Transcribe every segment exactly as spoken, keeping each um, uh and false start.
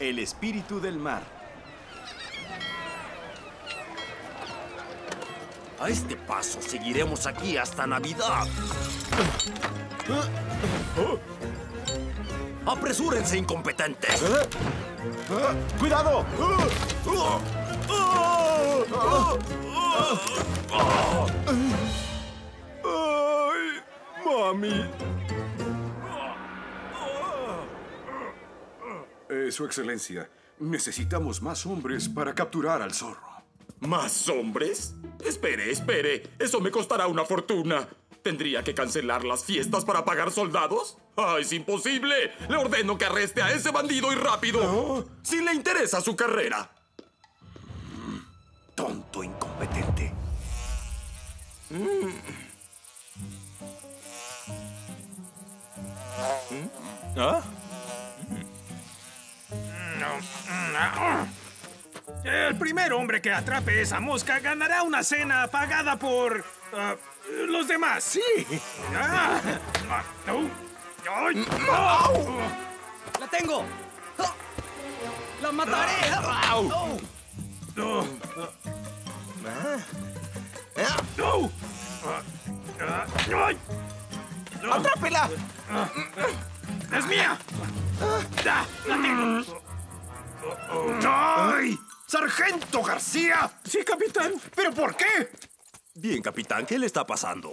El espíritu del mar. A este paso seguiremos aquí hasta Navidad. ¡Apresúrense, incompetentes! ¿Eh? ¿Ah? ¡Cuidado! ¡Ay, mami! Eh, Su Excelencia, necesitamos más hombres para capturar al zorro. ¿Más hombres? Espere, espere. Eso me costará una fortuna. ¿Tendría que cancelar las fiestas para pagar soldados? ¡Ah, es imposible! Le ordeno que arreste a ese bandido y rápido. ¿No? Si le interesa su carrera. Mm, tonto incompetente. Mm. ¿Ah? El primer hombre que atrape esa mosca ganará una cena pagada por uh, los demás. Sí. Ah. La tengo. La mataré. Oh. Oh. Oh. ¡Atrápela! ¡Es mía! ¡La tengo! ¡Ay! ¡Sargento García! Sí, capitán. ¿Pero por qué? Bien, capitán, ¿qué le está pasando?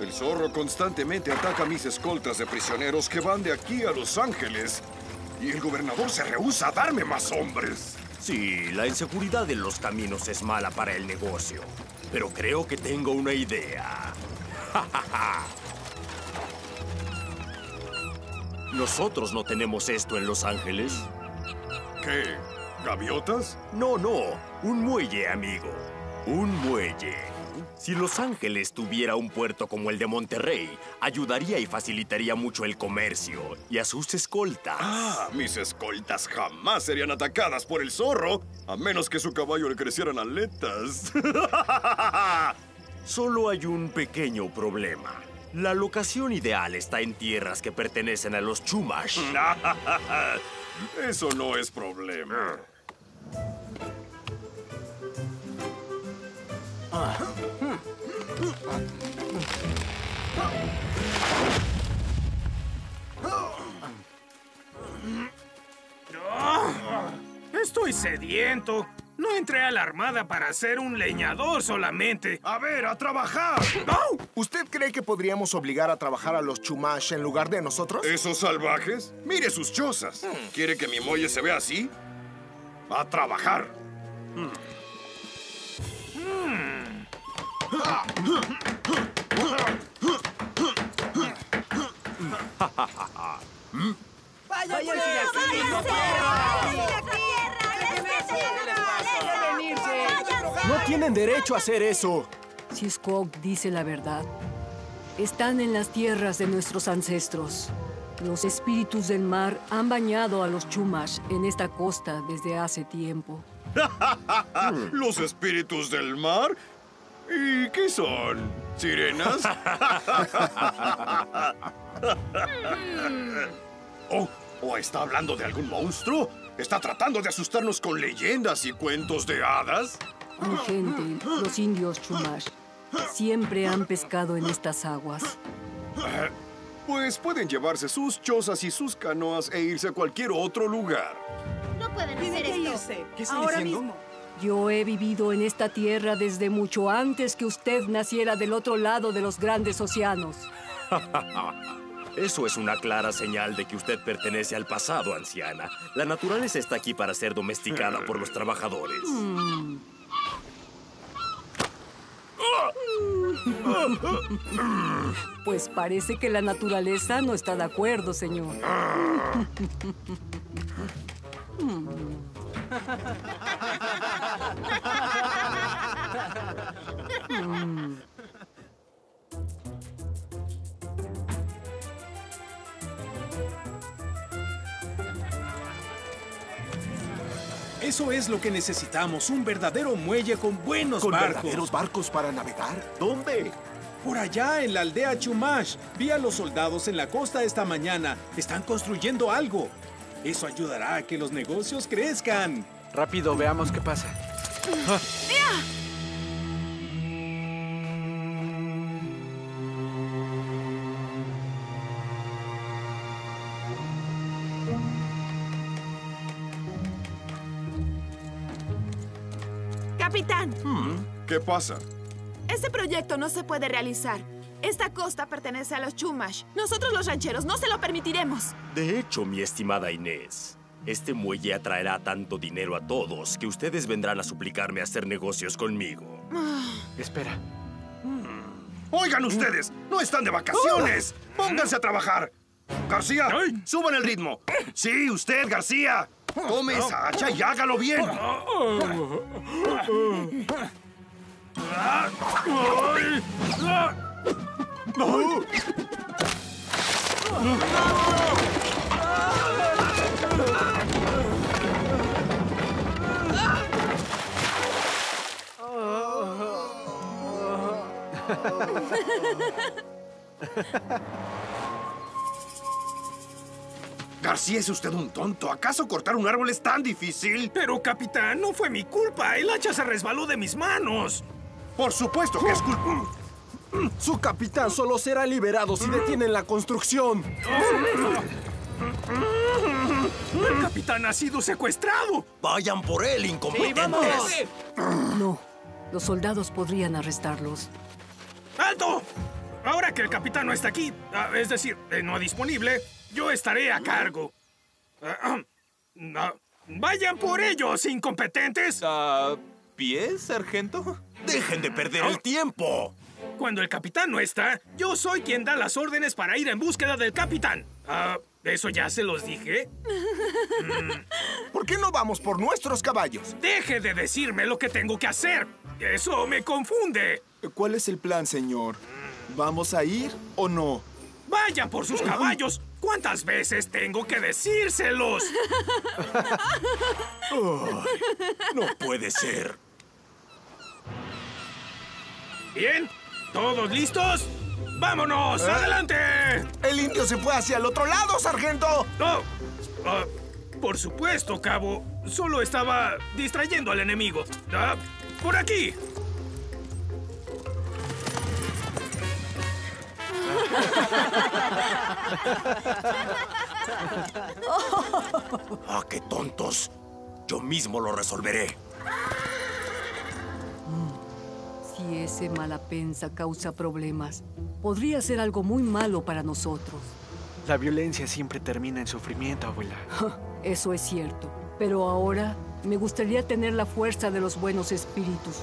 El zorro constantemente ataca a mis escoltas de prisioneros que van de aquí a Los Ángeles. Y el gobernador se rehúsa a darme más hombres. Sí, la inseguridad en los caminos es mala para el negocio. Pero creo que tengo una idea. ¡Ja, ja, ja! ¿Nosotros no tenemos esto en Los Ángeles? ¿Qué? ¿Gaviotas? No, no. Un muelle, amigo. Un muelle. Si Los Ángeles tuviera un puerto como el de Monterrey, ayudaría y facilitaría mucho el comercio y a sus escoltas. ¡Ah! Mis escoltas jamás serían atacadas por el zorro, a menos que su caballo le crecieran aletas. Solo hay un pequeño problema. La locación ideal está en tierras que pertenecen a los Chumash. Eso no es problema. Estoy sediento. No entré a la armada para ser un leñador solamente. ¡A ver, a trabajar! ¡Oh! ¿Usted cree que podríamos obligar a trabajar a los Chumash en lugar de nosotros? ¿Esos salvajes? ¡Mire sus chozas! Hmm. ¿Quiere que mi muelle se vea así? ¡A trabajar! Hmm. Hmm. ¡Vaya, vaya, no tienen derecho a hacer eso. Si Sikowak dice la verdad, están en las tierras de nuestros ancestros. Los espíritus del mar han bañado a los Chumash en esta costa desde hace tiempo. ¿Los espíritus del mar? ¿Y qué son? ¿Sirenas? ¿O oh, oh, está hablando de algún monstruo? ¿Está tratando de asustarnos con leyendas y cuentos de hadas? Mi gente, los indios Chumash, siempre han pescado en estas aguas. Pues pueden llevarse sus chozas y sus canoas e irse a cualquier otro lugar. No pueden hacer esto. ¿Qué están diciendo? Yo he vivido en esta tierra desde mucho antes que usted naciera del otro lado de los grandes océanos. Eso es una clara señal de que usted pertenece al pasado, anciana. La naturaleza está aquí para ser domesticada por los trabajadores. Mm. Pues parece que la naturaleza no está de acuerdo, señor. Eso es lo que necesitamos, un verdadero muelle con buenos barcos. ¿Con verdaderos barcos para navegar? ¿Dónde? Por allá, en la aldea Chumash, vi a los soldados en la costa esta mañana. Están construyendo algo. Eso ayudará a que los negocios crezcan. Rápido, veamos qué pasa. ¡Ah! ¡Mira! Capitán. ¿Qué pasa? Ese proyecto no se puede realizar. Esta costa pertenece a los Chumash. Nosotros los rancheros no se lo permitiremos. De hecho, mi estimada Inés, este muelle atraerá tanto dinero a todos que ustedes vendrán a suplicarme a hacer negocios conmigo. Oh. Espera. Mm. ¡Oigan ustedes! Mm. ¡No están de vacaciones! Uh. ¡Pónganse a trabajar! ¡García, ¿ay? Suban el ritmo! ¡Sí, usted, García! ¡Tome esa hacha y hágalo bien! García, ¿es usted un tonto? ¿Acaso cortar un árbol es tan difícil? Pero, capitán, no fue mi culpa. El hacha se resbaló de mis manos. Por supuesto que es culpa. Su capitán solo será liberado si detienen la construcción. El capitán ha sido secuestrado. Vayan por él, incompetentes. Sí, no, los soldados podrían arrestarlos. ¡Alto! Ahora que el capitán no está aquí, es decir, no disponible, yo estaré a cargo. ¡Vayan por ellos, incompetentes! ¿A pie, sargento? ¡Dejen de perder el tiempo! Cuando el capitán no está, yo soy quien da las órdenes para ir en búsqueda del capitán. Uh, ¿Eso ya se los dije? ¿Por qué no vamos por nuestros caballos? ¡Deje de decirme lo que tengo que hacer! ¡Eso me confunde! ¿Cuál es el plan, señor? ¿Vamos a ir o no? ¡Vayan por sus caballos! ¿Cuántas veces tengo que decírselos? Oh, no puede ser. Bien, ¿todos listos? ¡Vámonos! ¿Eh? ¡Adelante! ¡El indio se fue hacia el otro lado, sargento! ¡No! Oh, uh, por supuesto, cabo. Solo estaba distrayendo al enemigo. Uh, ¡Por aquí! ¡Ah, qué tontos! Yo mismo lo resolveré. Si ese Malapensa causa problemas, podría ser algo muy malo para nosotros. La violencia siempre termina en sufrimiento, abuela. Eso es cierto. Pero ahora me gustaría tener la fuerza de los buenos espíritus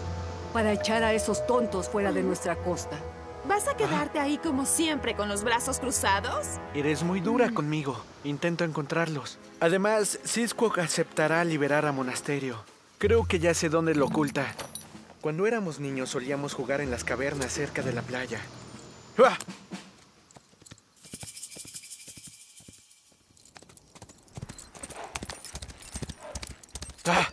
para echar a esos tontos fuera de nuestra costa. ¿Vas a quedarte ah. ahí como siempre con los brazos cruzados? Eres muy dura mm. conmigo. Intento encontrarlos. Además, Sikowak aceptará liberar a Monasterio. Creo que ya sé dónde lo oculta. Cuando éramos niños solíamos jugar en las cavernas cerca de la playa. ¡Ah! ¡Ah!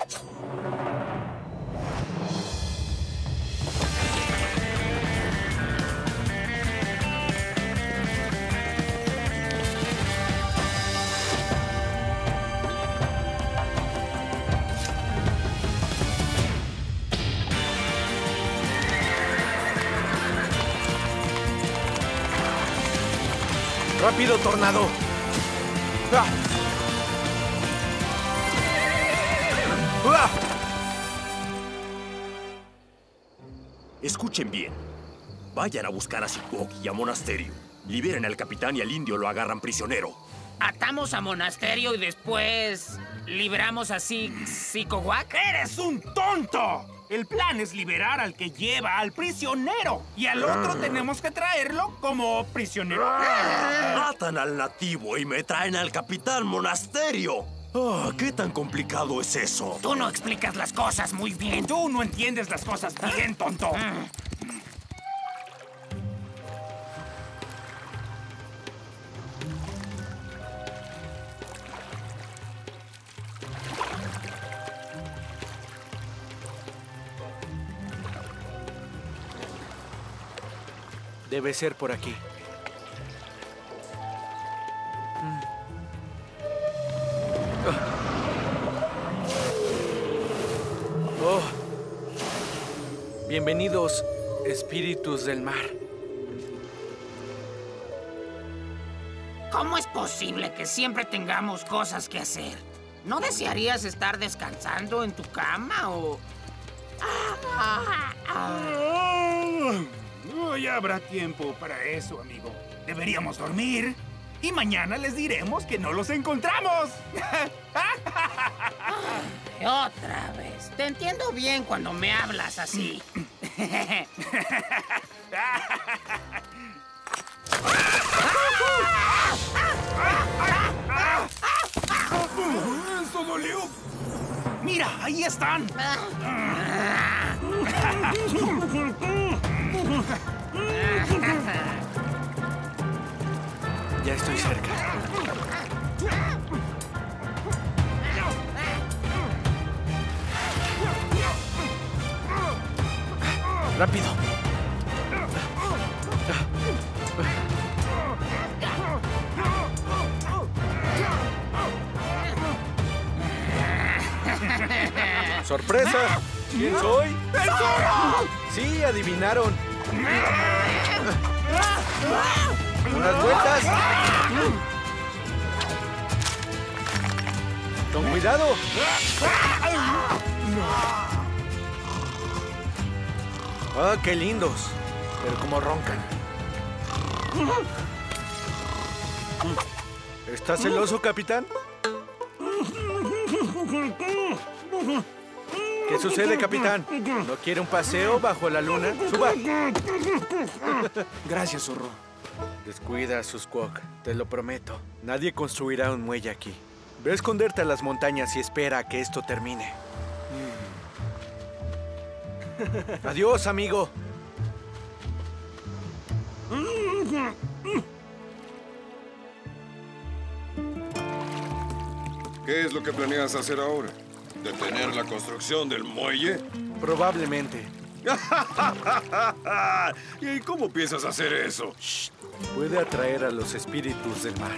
¡Rápido, Tornado! ¡Ah! ¡Ah! Escuchen bien. Vayan a buscar a Sikowak y a Monasterio. Liberen al capitán y al indio lo agarran prisionero. Atamos a Monasterio y después... ¿liberamos a Sikowak? ¡Eres un tonto! El plan es liberar al que lleva al prisionero. Y al otro tenemos que traerlo como prisionero. Matan al nativo y me traen al capitán Monasterio. Oh, ¿qué tan complicado es eso? Tú no explicas las cosas muy bien. Tú no entiendes las cosas bien, tonto. Debe ser por aquí. Oh. Bienvenidos, espíritus del mar. ¿Cómo es posible que siempre tengamos cosas que hacer? ¿No desearías estar descansando en tu cama o...? Ah, ah, ah. No, ya habrá tiempo para eso, amigo. Deberíamos dormir y mañana les diremos que no los encontramos. Ay, otra vez. Te entiendo bien cuando me hablas así. ¡Eso dolió! ¡Mira, ahí están! Ya estoy cerca. ¡Rápido! ¡Sorpresa! ¿Quién soy? ¡El Zorro! Sí, adivinaron. ¡Unas vueltas! ¡Con cuidado! ¡Ah, qué lindos! Pero cómo roncan. ¿Estás celoso, capitán? ¿Qué sucede, capitán? ¿No quiere un paseo bajo la luna? ¡Suba! Gracias, Zorro. Descuida, Susquok. Te lo prometo. Nadie construirá un muelle aquí. Ve a esconderte a las montañas y espera a que esto termine. Mm. Adiós, amigo. ¿Qué es lo que planeas hacer ahora? ¿Detener la construcción del muelle? Probablemente. ¿Y cómo piensas hacer eso? Shh. Puede atraer a los espíritus del mar.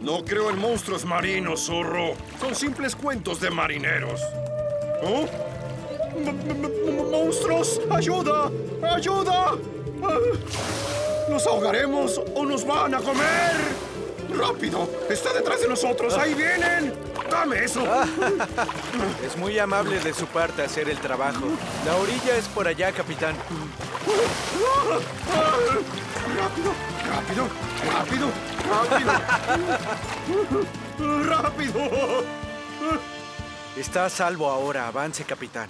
No creo en monstruos marinos, Zorro. Son simples cuentos de marineros. ¿Oh? ¡Monstruos! ¡Ayuda! ¡Ayuda! ¿Nos ahogaremos o nos van a comer? ¡Rápido! ¡Está detrás de nosotros! ¡Ahí vienen! ¡Dame eso! Es muy amable de su parte hacer el trabajo. La orilla es por allá, capitán. ¡Rápido! ¡Rápido! ¡Rápido! ¡Rápido! ¡Rápido! Está a salvo ahora. Avance, capitán.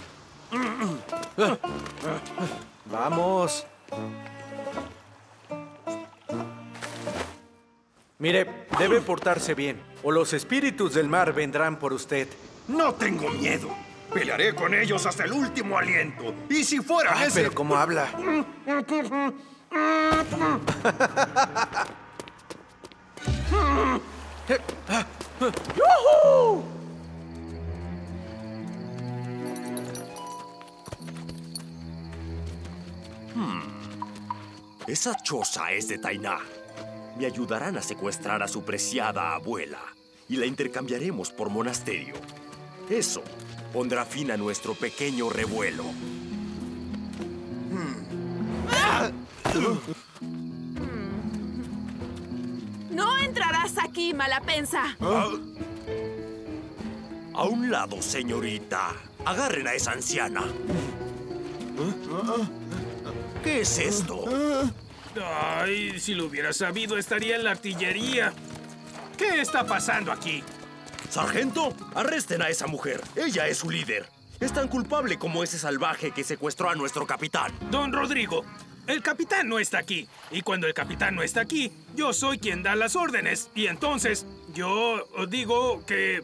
¡Vamos! Mire, debe portarse bien, o los espíritus del mar vendrán por usted. No tengo miedo. Pelearé con ellos hasta el último aliento. Y si fuera ah, ese... pero ¿cómo habla? ¡Yuhu! Hmm. Esa choza es de Taina. Me ayudarán a secuestrar a su preciada abuela y la intercambiaremos por monasterio. Eso pondrá fin a nuestro pequeño revuelo. No entrarás aquí, Malapensa. ¿Ah? A un lado, señorita. Agarren a esa anciana. ¿Qué es esto? Ay, si lo hubiera sabido, estaría en la artillería. ¿Qué está pasando aquí? Sargento, arresten a esa mujer. Ella es su líder. Es tan culpable como ese salvaje que secuestró a nuestro capitán. Don Rodrigo, el capitán no está aquí. Y cuando el capitán no está aquí, yo soy quien da las órdenes. Y entonces, yo digo que...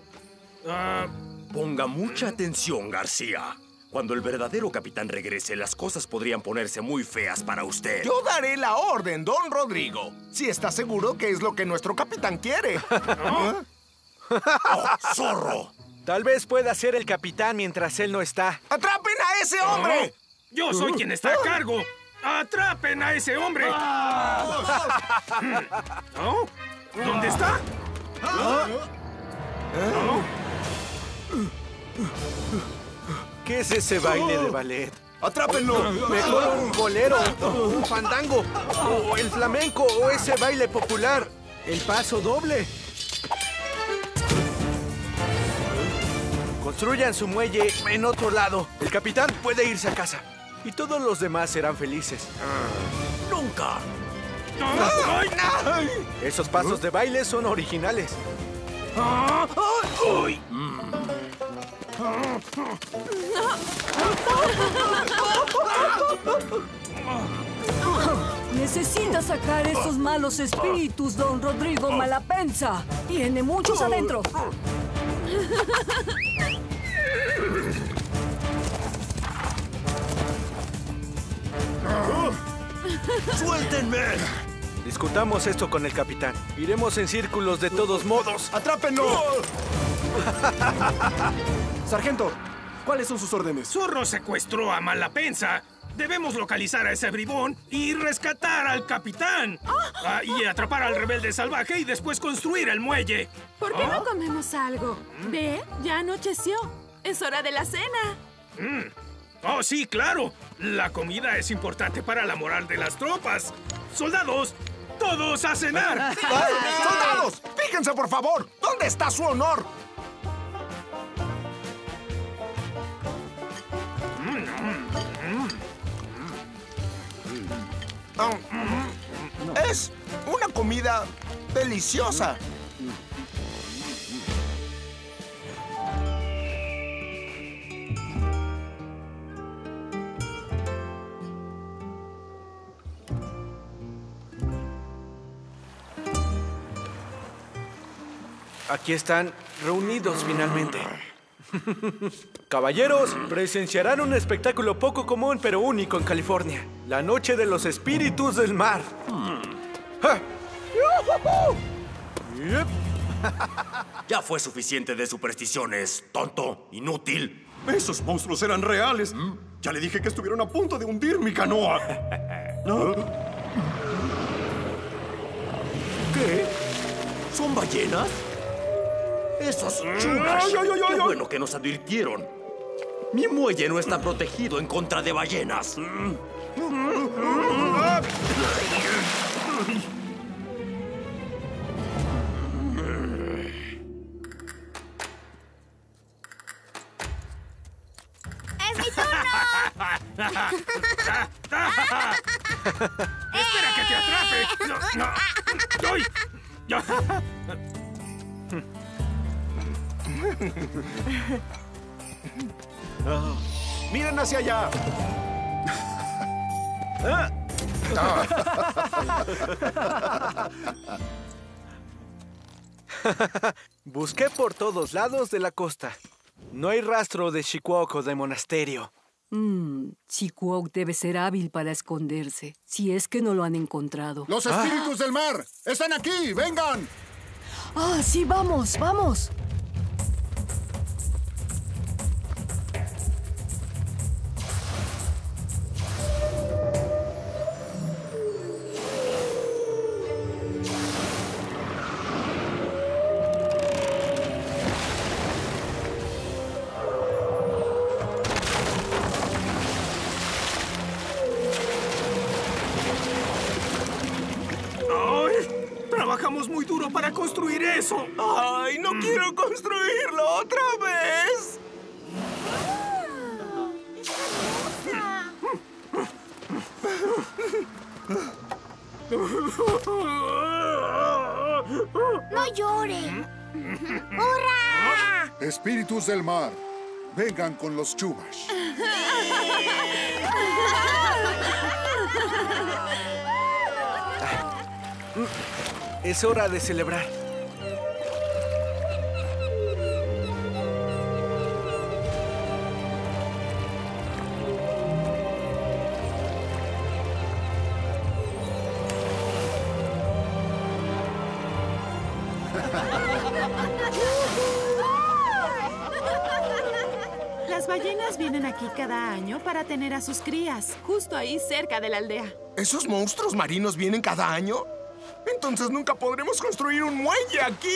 Uh... Ponga mucha atención, García. Cuando el verdadero capitán regrese, las cosas podrían ponerse muy feas para usted. Yo daré la orden, don Rodrigo. Si está seguro que es lo que nuestro capitán quiere. ¿No? ¡Oh, Zorro! Tal vez pueda ser el capitán mientras él no está. ¡Atrapen a ese hombre! ¿No? Yo soy quien está a cargo. ¡Atrapen a ese hombre! ¿No? ¿Dónde está? ¿No? ¿Qué es ese baile de ballet? ¡Atrápenlo! Mejor un bolero, un fandango, o el flamenco, o ese baile popular. El paso doble. Construyan su muelle en otro lado. El capitán puede irse a casa. Y todos los demás serán felices. ¡Nunca! Esos pasos de baile son originales. ¡Uy! Necesita sacar esos malos espíritus, don Rodrigo Malapensa. Tiene muchos adentro. ¡Suéltenme! Discutamos esto con el capitán. Iremos en círculos de todos modos. ¡Atrápenlo! Sargento, ¿cuáles son sus órdenes? Zorro secuestró a Malapensa. Debemos localizar a ese bribón y rescatar al capitán. Oh. Ah, y atrapar al rebelde salvaje y después construir el muelle. ¿Por qué oh. no comemos algo? Mm. Ve, ya anocheció. Es hora de la cena. Mm. Oh, sí, claro. La comida es importante para la moral de las tropas. ¡Soldados! ¡Todos a cenar! ¡Sí! ¡Soldados! ¡Fíjense, por favor! ¿Dónde está su honor? Es una comida deliciosa. Aquí están reunidos finalmente. Caballeros, presenciarán un espectáculo poco común pero único en California. La noche de los espíritus del mar. Ya fue suficiente de supersticiones, tonto, inútil. Esos monstruos eran reales. Ya le dije que estuvieron a punto de hundir mi canoa. ¿Qué? ¿Son ballenas? ¡Esos chumas! ¡Ay, ay, ay, ay! ¡Qué bueno que nos advirtieron! ¡Mi muelle no está protegido en contra de ballenas! ¡Es mi turno! ¡Espera que te atrape! ¡No, no! ¡Ay! Oh. ¡Miren hacia allá! Busqué por todos lados de la costa. No hay rastro de Sikowak o de monasterio. Mm, Sikowak debe ser hábil para esconderse, si es que no lo han encontrado. ¡Los espíritus ah. del mar! ¡Están aquí! ¡Vengan! ¡Ah, sí! ¡Vamos! ¡Vamos! ¡Ay, no quiero construirlo otra vez! ¡No llore! ¡Hurra! Espíritus del mar, vengan con los Chumash. Es hora de celebrar. Las ballenas vienen aquí cada año para tener a sus crías, justo ahí cerca de la aldea. ¿Esos monstruos marinos vienen cada año? Entonces nunca podremos construir un muelle aquí.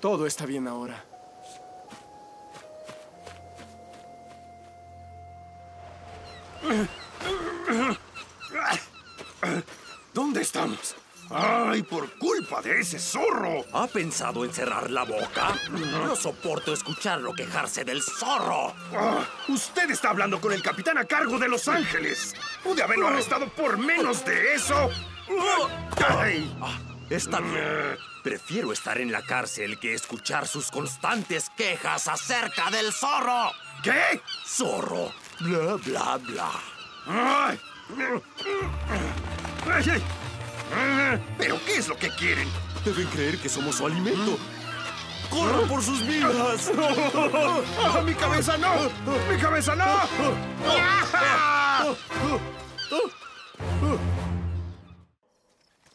Todo está bien ahora. ¿Dónde estamos? ¡Ay, por culpa de ese zorro! ¿Ha pensado en cerrar la boca? No soporto escucharlo quejarse del zorro. Ah, usted está hablando con el capitán a cargo de Los Ángeles. Pude haberlo arrestado por menos de eso. ¡Ay! Ah, está bien. Prefiero estar en la cárcel que escuchar sus constantes quejas acerca del zorro. ¿Qué? Zorro. Bla, bla, bla. ¡Ay! ¡Ay, ay! ¿Pero qué es lo que quieren? Deben creer que somos su alimento. ¡Corran por sus vidas! ¡Oh, mi cabeza no! ¡Mi cabeza no!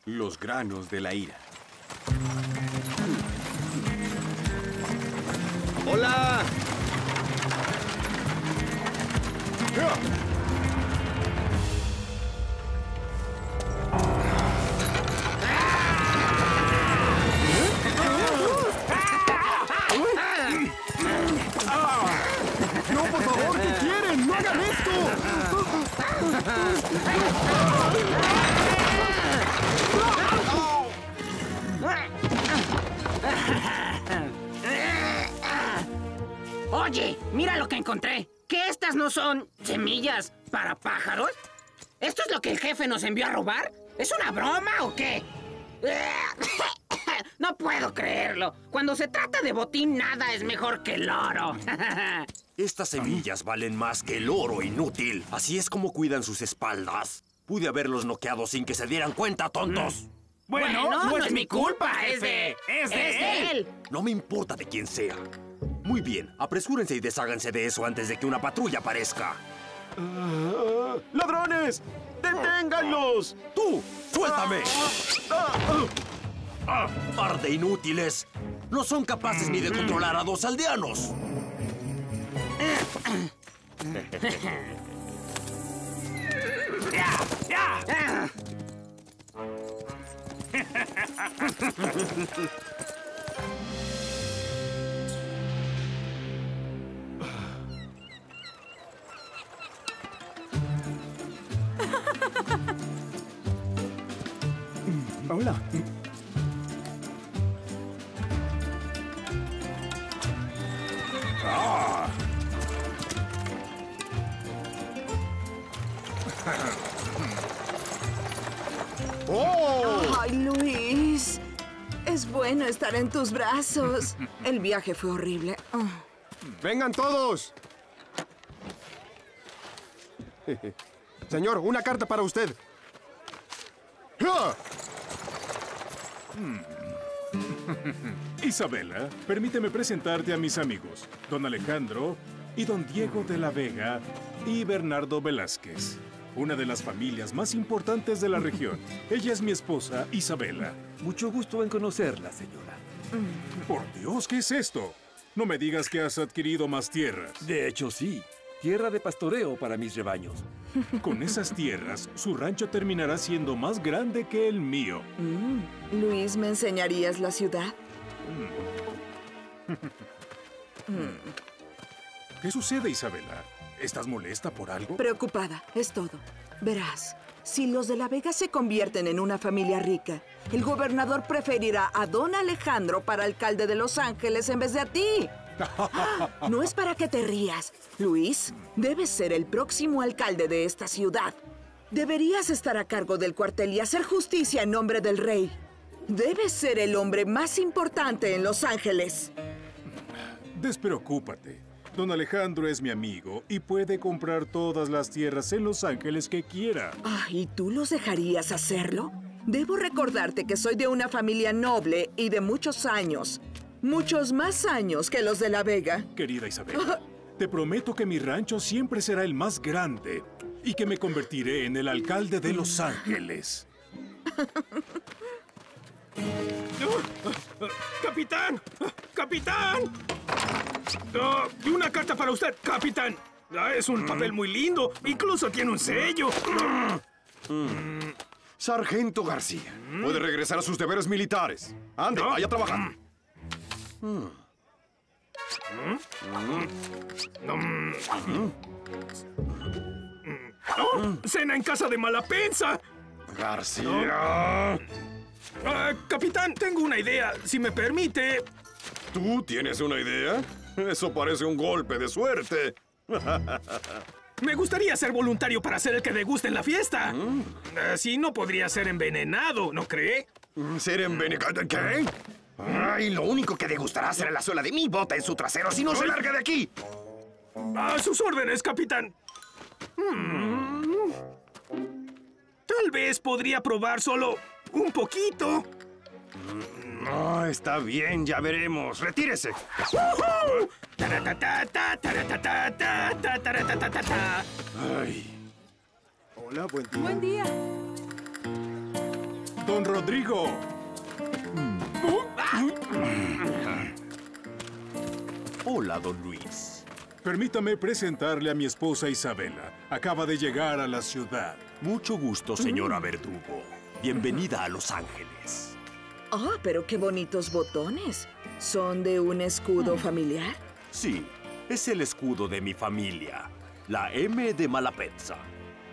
Los granos de la ira. ¡Hola! Oye, mira lo que encontré. ¿Que estas no son semillas para pájaros? ¿Esto es lo que el jefe nos envió a robar? ¿Es una broma o qué? No puedo creerlo. Cuando se trata de botín, nada es mejor que el oro. Estas semillas valen más que el oro, inútil. Así es como cuidan sus espaldas. Pude haberlos noqueado sin que se dieran cuenta, tontos. Bueno, bueno no, no es, es mi culpa. culpa. Es de... Es de, es de él. él. No me importa de quién sea. Muy bien, apresúrense y desháganse de eso antes de que una patrulla aparezca. Uh, ¡Ladrones! ¡Deténganlos! ¡Tú! ¡Suéltame! Uh, uh, uh. Ah, ¡par de inútiles! No son capaces ni de controlar a dos aldeanos. Hola. ¡Ay, Luis! Es bueno estar en tus brazos. El viaje fue horrible. Oh. ¡Vengan todos! Señor, una carta para usted. Isabela, permíteme presentarte a mis amigos, Don Alejandro y Don Diego de la Vega y Bernardo Velázquez, una de las familias más importantes de la región. Ella es mi esposa, Isabela. Mucho gusto en conocerla, señora. Por Dios, ¿qué es esto? No me digas que has adquirido más tierras. De hecho, sí. Tierra de pastoreo para mis rebaños. Con esas tierras, su rancho terminará siendo más grande que el mío. Mm. Luis, ¿me enseñarías la ciudad? Mm. Mm. ¿Qué sucede, Isabela? ¿Estás molesta por algo? Preocupada, es todo. Verás, si los de la Vega se convierten en una familia rica, el gobernador preferirá a Don Alejandro para alcalde de Los Ángeles en vez de a ti. Ah, no es para que te rías. Luis, debes ser el próximo alcalde de esta ciudad. Deberías estar a cargo del cuartel y hacer justicia en nombre del rey. Debes ser el hombre más importante en Los Ángeles. Despreocúpate. Don Alejandro es mi amigo y puede comprar todas las tierras en Los Ángeles que quiera. Ah, ¿y tú los dejarías hacerlo? Debo recordarte que soy de una familia noble y de muchos años. Muchos más años que los de la Vega. Querida Isabela, te prometo que mi rancho siempre será el más grande y que me convertiré en el alcalde de Los Ángeles. ¡Capitán! ¡Capitán! Oh, y una carta para usted, capitán. Ah, es un papel muy lindo. Incluso tiene un sello. Mm. Sargento García, puede regresar a sus deberes militares. Ande, vaya a trabajar. Mm. Oh, ¡cena en casa de Malapensa! ¡García! Uh, capitán, tengo una idea. Si me permite... ¿Tú tienes una idea? Eso parece un golpe de suerte. Me gustaría ser voluntario para ser el que deguste en la fiesta. Mm. Así no podría ser envenenado, ¿no cree? ¿Ser envenenado? ¿Qué? Ay, lo único que degustará será la suela de mi bota en su trasero si no se larga de aquí. A sus órdenes, capitán. Hmm. Tal vez podría probar solo un poquito. No, está bien, ya veremos. Retírese. ¡Uh-huh! Ay. Hola, buen día. Buen día. Don Rodrigo. Hola, don Luis. Permítame presentarle a mi esposa Isabela. Acaba de llegar a la ciudad. Mucho gusto, señora Verdugo. Bienvenida a Los Ángeles. Ah, pero qué bonitos botones. ¿Son de un escudo familiar? Sí, es el escudo de mi familia, la M de Malapensa.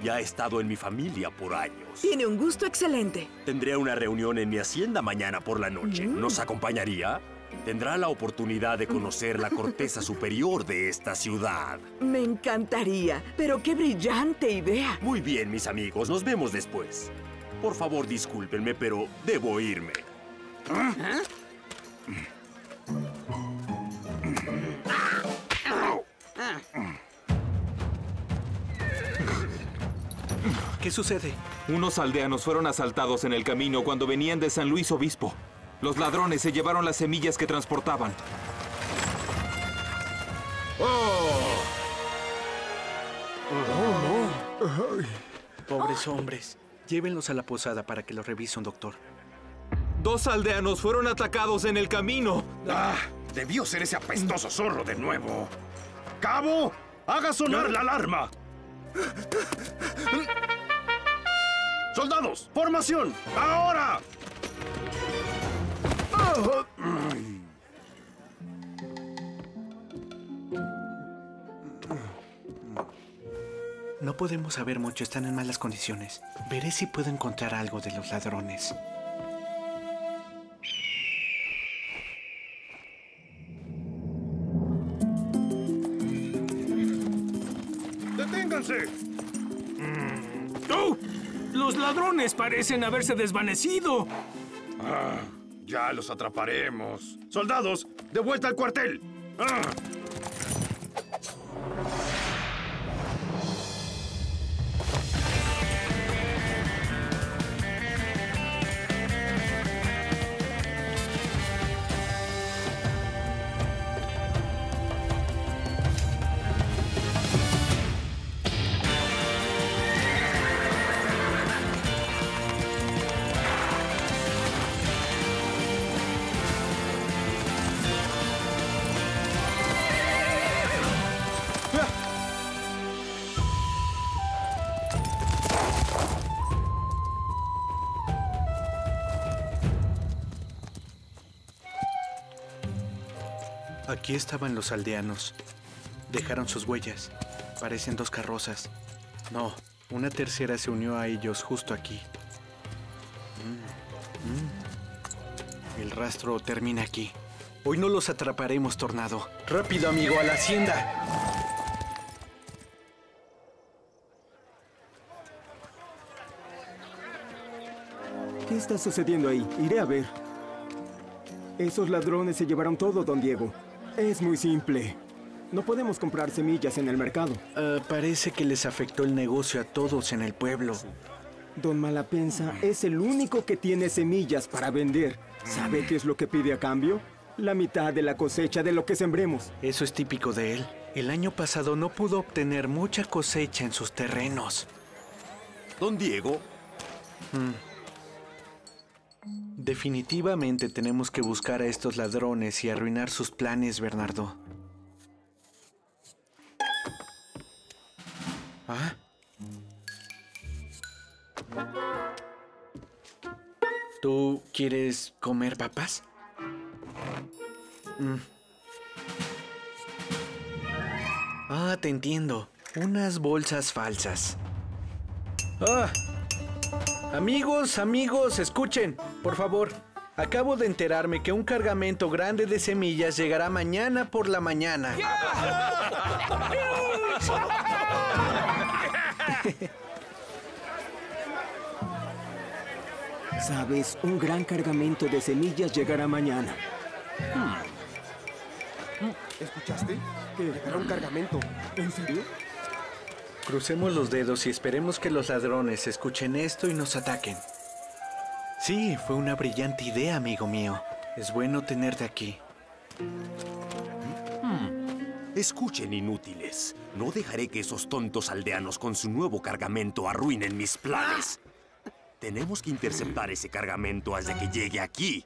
Ya ha estado en mi familia por años. Tiene un gusto excelente. Tendré una reunión en mi hacienda mañana por la noche. Mm. ¿Nos acompañaría? Tendrá la oportunidad de conocer la corteza superior de esta ciudad. Me encantaría, pero qué brillante idea. Muy bien, mis amigos, nos vemos después. Por favor, discúlpenme, pero debo irme. ¿Ah? ¿Qué sucede? Unos aldeanos fueron asaltados en el camino cuando venían de San Luis Obispo. Los ladrones se llevaron las semillas que transportaban. ¡Oh! ¡Oh, no! Pobres hombres. Llévenlos a la posada para que los revise un doctor. Dos aldeanos fueron atacados en el camino. ¡Ah! Debió ser ese apestoso zorro de nuevo. ¡Cabo! ¡Haga sonar la alarma! ¡Soldados! ¡Formación! ¡Ahora! No podemos saber mucho, están en malas condiciones. Veré si puedo encontrar algo de los ladrones. ¡Deténganse! ¡Oh! Los ladrones parecen haberse desvanecido. Ah. Ya los atraparemos. ¡Soldados, de vuelta al cuartel! ¡Ah! Aquí estaban los aldeanos. Dejaron sus huellas. Parecen dos carrozas. No, una tercera se unió a ellos justo aquí. Mm, mm. El rastro termina aquí. Hoy no los atraparemos, Tornado. ¡Rápido, amigo, a la hacienda! ¿Qué está sucediendo ahí? Iré a ver. Esos ladrones se llevaron todo, don Diego. Es muy simple. No podemos comprar semillas en el mercado. Uh, parece que les afectó el negocio a todos en el pueblo. Don Malapensa es el único que tiene semillas para vender. ¿Sabe qué es lo que pide a cambio? La mitad de la cosecha de lo que sembremos. Eso es típico de él. El año pasado no pudo obtener mucha cosecha en sus terrenos. Don Diego. Mm. Definitivamente tenemos que buscar a estos ladrones y arruinar sus planes, Bernardo. ¿Ah? ¿Tú quieres comer papas? Mm. Ah, te entiendo. Unas bolsas falsas. ¡Ah! Amigos, amigos, escuchen, por favor. Acabo de enterarme que un cargamento grande de semillas llegará mañana por la mañana. Sabes, un gran cargamento de semillas llegará mañana. ¿Escuchaste? Que llegará un cargamento. ¿En serio? Crucemos los dedos y esperemos que los ladrones escuchen esto y nos ataquen. Sí, fue una brillante idea, amigo mío. Es bueno tenerte aquí. Hmm. Escuchen, inútiles. No dejaré que esos tontos aldeanos con su nuevo cargamento arruinen mis planes. ¡Ah! Tenemos que interceptar ese cargamento hasta que llegue aquí.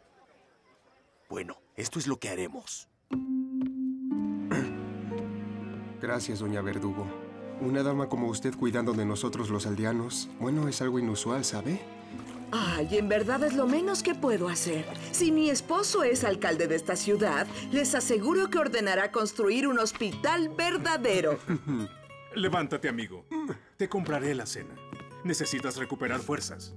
Bueno, esto es lo que haremos. Gracias, Doña Verdugo. Una dama como usted cuidando de nosotros los aldeanos. Bueno, es algo inusual, ¿sabe? Ay, en verdad es lo menos que puedo hacer. Si mi esposo es alcalde de esta ciudad, les aseguro que ordenará construir un hospital verdadero. Levántate, amigo. Te compraré la cena. Necesitas recuperar fuerzas.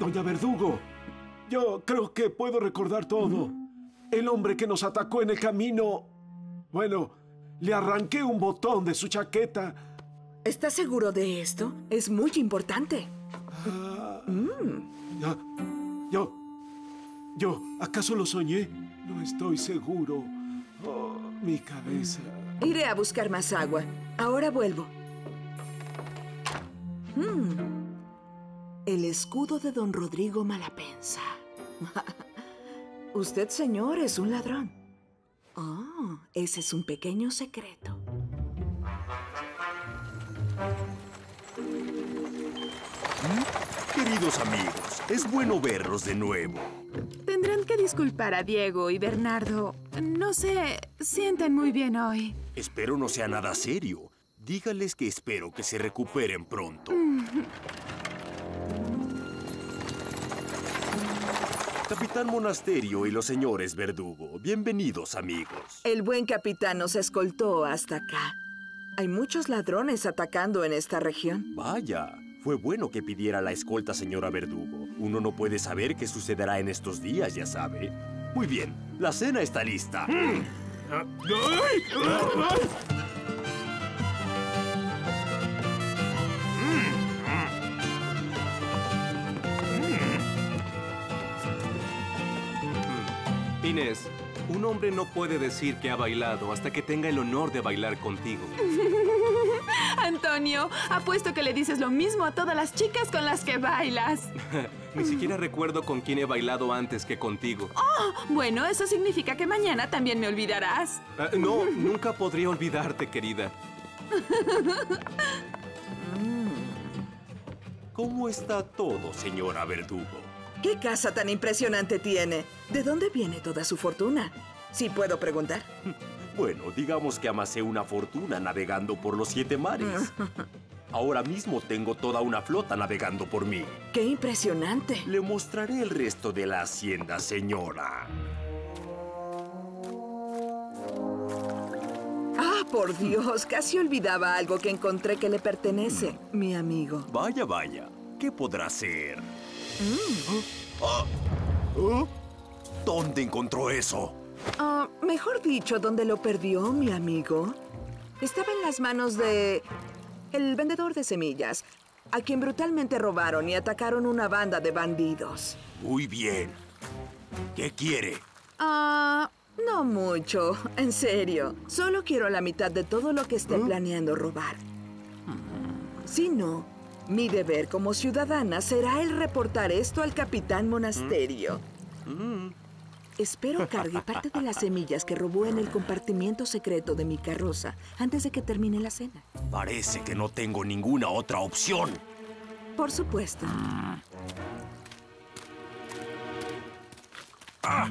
Doña Verdugo, yo creo que puedo recordar todo. El hombre que nos atacó en el camino... Bueno, le arranqué un botón de su chaqueta. ¿Estás seguro de esto? Es muy importante. Uh, mm. yo, yo... Yo... ¿Acaso lo soñé? No estoy seguro. Oh, mi cabeza... Iré a buscar más agua. Ahora vuelvo. Mm. El escudo de Don Rodrigo Malapensa. Usted, señor, es un ladrón. Oh, ese es un pequeño secreto. Queridos amigos, es bueno verlos de nuevo. Tendrán que disculpar a Diego y Bernardo. No se sienten muy bien hoy. Espero no sea nada serio. Dígales que espero que se recuperen pronto. Capitán Monasterio y los señores Verdugo, bienvenidos, amigos. El buen capitán nos escoltó hasta acá. Hay muchos ladrones atacando en esta región. Vaya, fue bueno que pidiera la escolta, señora Verdugo. Uno no puede saber qué sucederá en estos días, ya sabe. Muy bien, la cena está lista. Mm. ¡Ay! ¡Ay! ¡Ay! Inés, un hombre no puede decir que ha bailado hasta que tenga el honor de bailar contigo. Antonio, apuesto que le dices lo mismo a todas las chicas con las que bailas. Ni siquiera recuerdo con quién he bailado antes que contigo. Oh, bueno, eso significa que mañana también me olvidarás. Uh, no, nunca podría olvidarte, querida. ¿Cómo está todo, señora Verdugo? ¿Qué casa tan impresionante tiene? ¿De dónde viene toda su fortuna? ¿Sí puedo preguntar? Bueno, digamos que amasé una fortuna navegando por los siete mares. Ahora mismo tengo toda una flota navegando por mí. ¡Qué impresionante! Le mostraré el resto de la hacienda, señora. ¡Ah, por Dios! Casi olvidaba algo que encontré que le pertenece, mi amigo. Vaya, vaya. ¿Qué podrá ser? ¿Dónde encontró eso? Uh, mejor dicho, ¿dónde lo perdió, mi amigo? Estaba en las manos de... el vendedor de semillas, a quien brutalmente robaron y atacaron una banda de bandidos. Muy bien. ¿Qué quiere? Ah, uh, no mucho, en serio. Solo quiero la mitad de todo lo que esté ¿Eh? planeando robar. Si no... mi deber como ciudadana será el reportar esto al Capitán Monasterio. Mm. Mm. Espero cargue parte de las semillas que robó en el compartimiento secreto de mi carroza antes de que termine la cena. Parece que no tengo ninguna otra opción. Por supuesto. Ah. ¡Ah,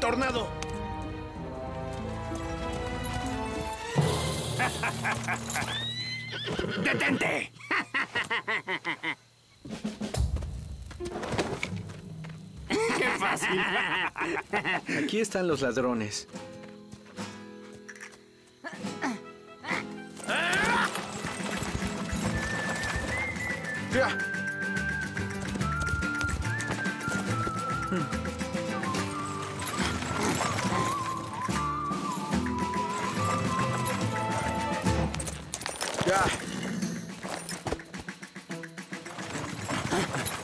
Tornado! ¡Detente! ¡Qué fácil! Aquí están los ladrones.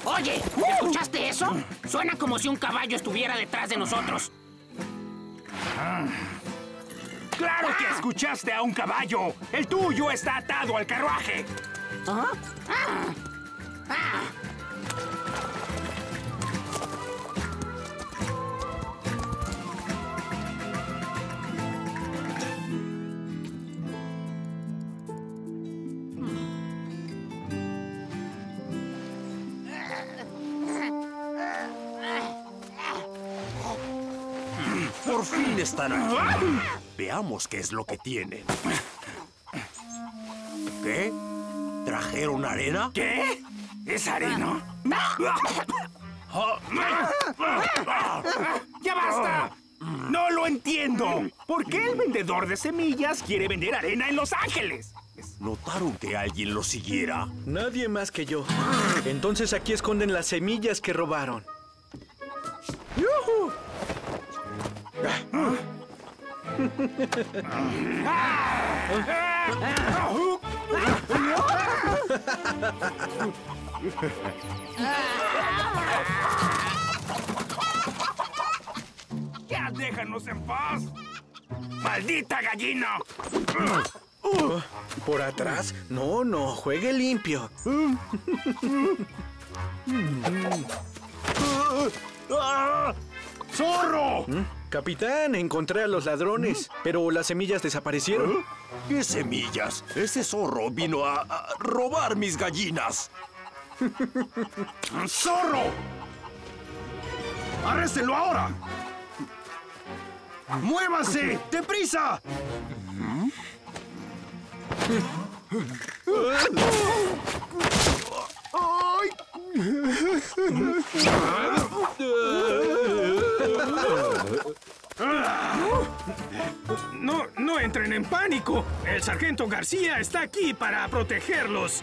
Oye, ¿escuchaste eso? Suena como si un caballo estuviera detrás de nosotros. ¡Claro que escuchaste a un caballo! ¡El tuyo está atado al carruaje! ¿Ah? ¡Ah! ¡Ah! Por fin están aquí. Veamos qué es lo que tienen. ¿Qué? ¿Trajeron arena? ¿Qué? ¿Es arena? ¡Ya basta! ¡No lo entiendo! ¿Por qué el vendedor de semillas quiere vender arena en Los Ángeles? ¿Notaron que alguien lo siguiera? Nadie más que yo. Entonces aquí esconden las semillas que robaron. ¡Yuhu! ¡Ya déjanos en paz! ¡Maldita gallina! ¿Por atrás? No, no, juegue limpio. ¡Zorro! Capitán, encontré a los ladrones, pero las semillas desaparecieron. ¿Qué semillas? Ese zorro vino a, a robar mis gallinas. ¡Zorro! ¡Arréstelo ahora! ¡Muévase! ¡Deprisa! ¡Ay! No, no entren en pánico. El sargento García está aquí para protegerlos.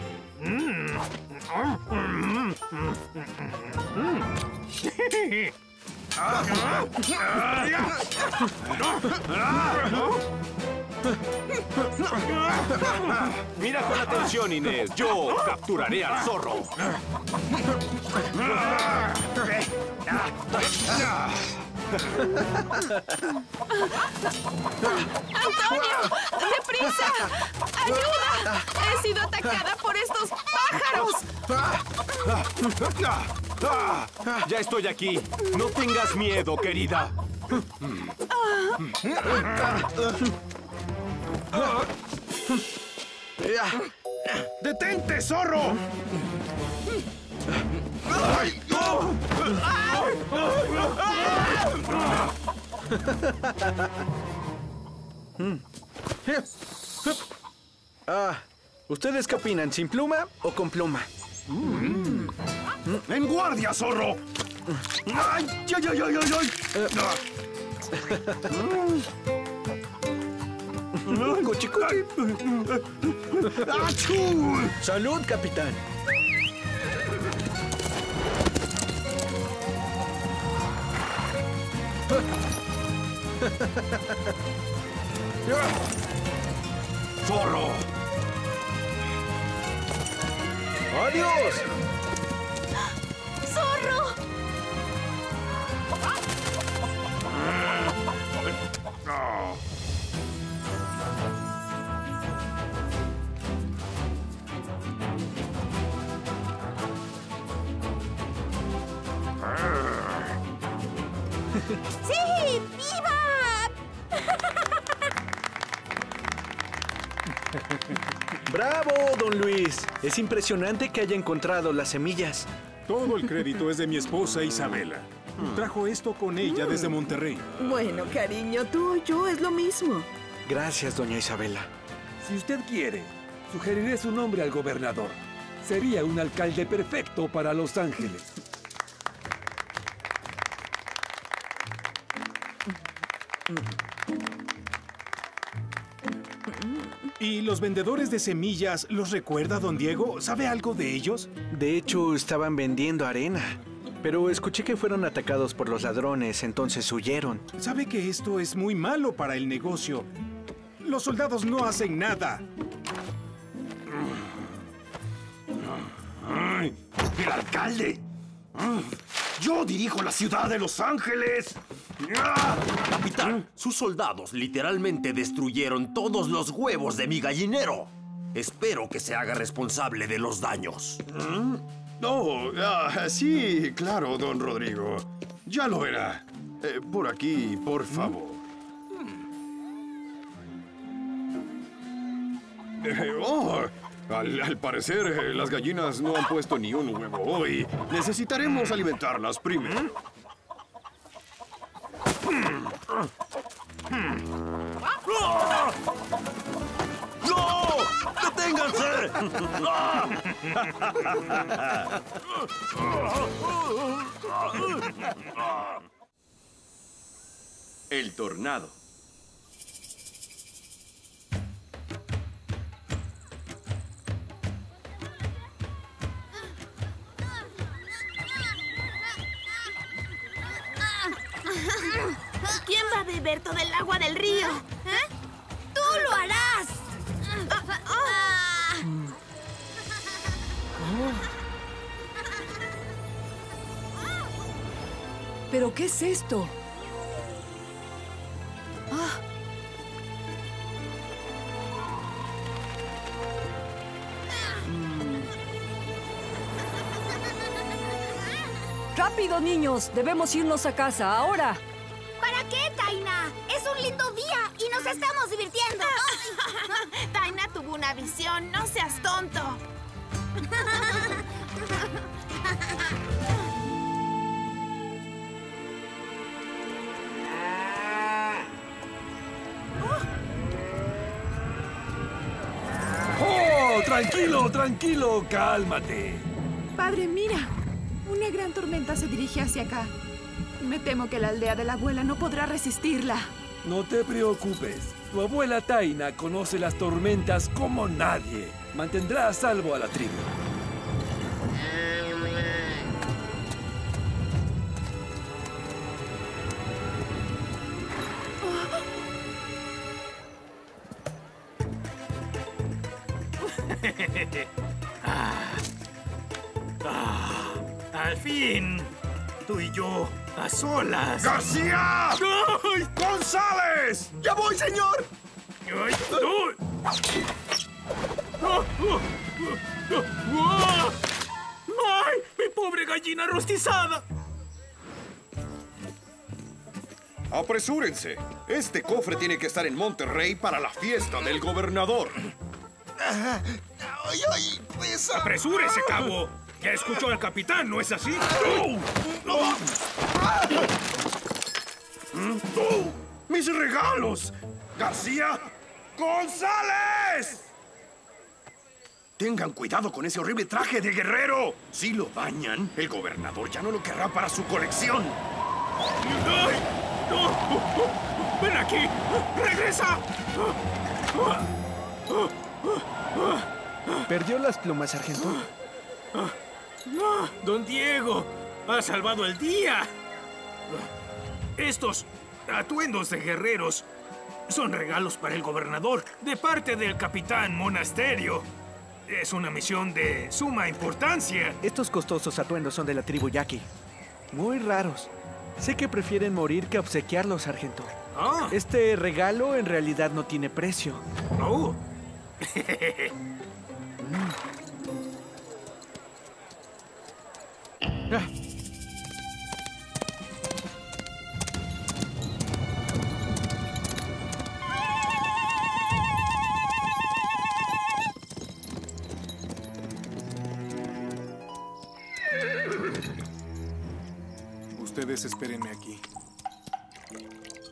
Mira con atención, Inés. Yo capturaré al zorro. ¡Antonio! ¡Deprisa! ¡Ayuda! ¡He sido atacada por estos pájaros! Ya estoy aquí. No tengas miedo, querida. ¡Detente, zorro! ¡Ay! ¡Oh! Ah, ¿ustedes qué opinan? ¿Sin pluma o con pluma? Mm. ¡En guardia, zorro! ¡Ay, ay, ay, ay, ay! Uh. ¡Cuchi, cuchi! ¡Achú! ¡Salud, capitán! ¡Sí! ¡Viva! ¡Bravo, don Luis! Es impresionante que haya encontrado las semillas. Todo el crédito es de mi esposa Isabela. Trajo esto con ella desde Monterrey. Bueno, cariño, tú y yo es lo mismo. Gracias, doña Isabela. Si usted quiere, sugeriré su nombre al gobernador. Sería un alcalde perfecto para Los Ángeles. ¿Y los vendedores de semillas los recuerda, don Diego? ¿Sabe algo de ellos? De hecho, estaban vendiendo arena. Pero escuché que fueron atacados por los ladrones, entonces huyeron. ¿Sabe que esto es muy malo para el negocio? Los soldados no hacen nada. ¡El alcalde! ¡Yo dirijo la ciudad de Los Ángeles! Capitán, sus soldados literalmente destruyeron todos los huevos de mi gallinero. Espero que se haga responsable de los daños. No, uh, sí, claro, don Rodrigo. Ya lo verá. Eh, por aquí, por favor. Mm. Eh, oh, al, al parecer, eh, las gallinas no han puesto ni un huevo hoy. Necesitaremos alimentarlas primero. Mm. Mm. ¡Ah! ¡No! ¡Deténganse! El tornado. ¿Quién va a beber todo el agua del río? ¿Eh? ¡Tú lo harás! ¿Pero qué es esto? Ah. ¡Rápido, niños! Debemos irnos a casa, ahora. ¿Para qué, Taina? Es un lindo día y nos estamos divirtiendo. Taina tuvo una visión, no seas tonto. ¡Oh! Tranquilo, tranquilo, cálmate. Padre, mira. Una gran tormenta se dirige hacia acá. Me temo que la aldea de la abuela no podrá resistirla. No te preocupes. Tu abuela Taina conoce las tormentas como nadie. Mantendrá a salvo a la tribu. ah. Ah. ¡Al fin! Tú y yo... ¡a solas! ¡García! ¡Ay! ¡González! ¡Ya voy, señor! ¡Ay! ¡No! ¡Ay! ¡Mi pobre gallina rostizada! ¡Apresúrense! Este cofre tiene que estar en Monterrey para la fiesta del gobernador. ¡Ay, ay! ¡Pesa! ¡Apresúrese, cabo! ¡Ya escuchó al capitán! ¿No es así? ¡No! ¡Oh! ¡Mis regalos! ¡García! ¡González! Tengan cuidado con ese horrible traje de guerrero. Si lo dañan, el gobernador ya no lo querrá para su colección. ¡Ay! ¡Oh! ¡Ven aquí! ¡Regresa! ¿Perdió las plumas, sargento? ¡No! ¡Don Diego! ¡Ha salvado el día! Estos atuendos de guerreros son regalos para el gobernador de parte del Capitán Monasterio. Es una misión de suma importancia. Estos costosos atuendos son de la tribu Yaqui. Muy raros. Sé que prefieren morir que obsequiarlos, sargento. Ah. Este regalo en realidad no tiene precio. Oh. mm. ah. ustedes espérenme aquí.